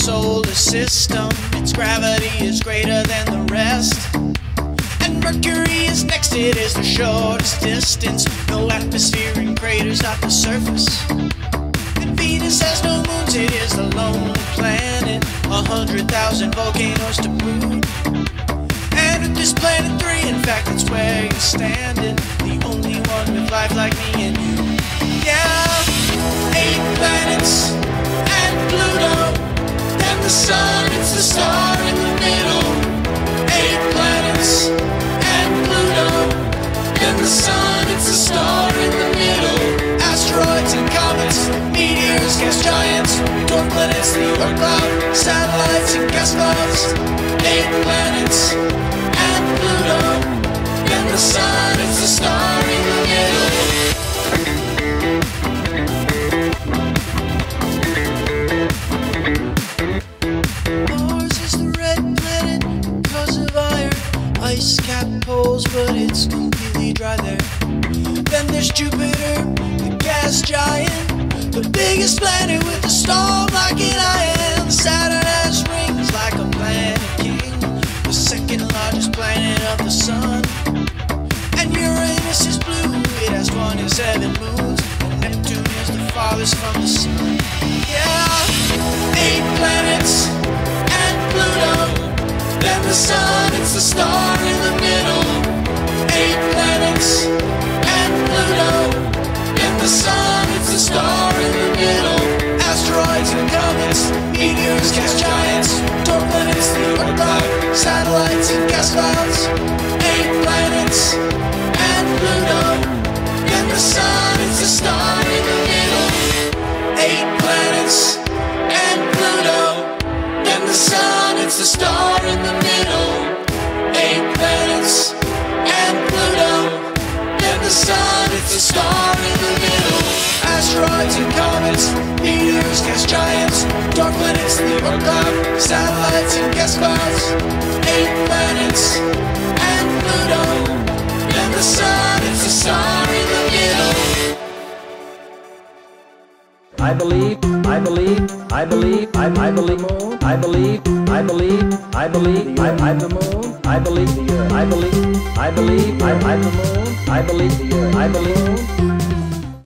solar system. Its gravity is greater than the rest, and Mercury is next. It is the shortest distance. No atmosphere and craters off the surface. And Venus has no moons. It is the lonely planet. 100,000 volcanoes to boot. And with this planet 3, in fact, it's where you're standing. The only one with life like me and you. Yeah, 8 planets. Pluto, then the sun, it's the star in the middle. 8 planets, and Pluto, then the sun, it's the star in the middle. Asteroids and comets, meteors, gas giants, dwarf planets, the Oort cloud, satellites and gas clouds. 8 planets, and Pluto, then the sun, it's the star in the middle. But it's completely dry there. Then there's Jupiter, the gas giant, the biggest planet with a storm like an iron. Saturn has rings like a planet king, the second largest planet of the sun. And Uranus is blue, it has 1 in 7 moons, and Neptune is the farthest from the sun. Yeah, 8 planets and Pluto, then the sun, it's the star in the middle. 8 planets and Pluto, and the sun, it's the star in the middle. Asteroids and comets, meteors, gas giants, dwarf planets, the Oort cloud, satellites and gas clouds. 8 planets and Pluto, and the sun, it's the star in the middle. 8 planets and Pluto, and the sun, it's the star in the middle. 8 planets and Pluto, and the sun, it's the star in the middle. Asteroids and comets, meteors, gas giants, dark planets, the Oort cloud, satellites and gas clouds. 8 planets and Pluto, and the sun, it's the star in the middle. I believe the moon, I believe the earth, I believe the moon, I believe the earth, I believe.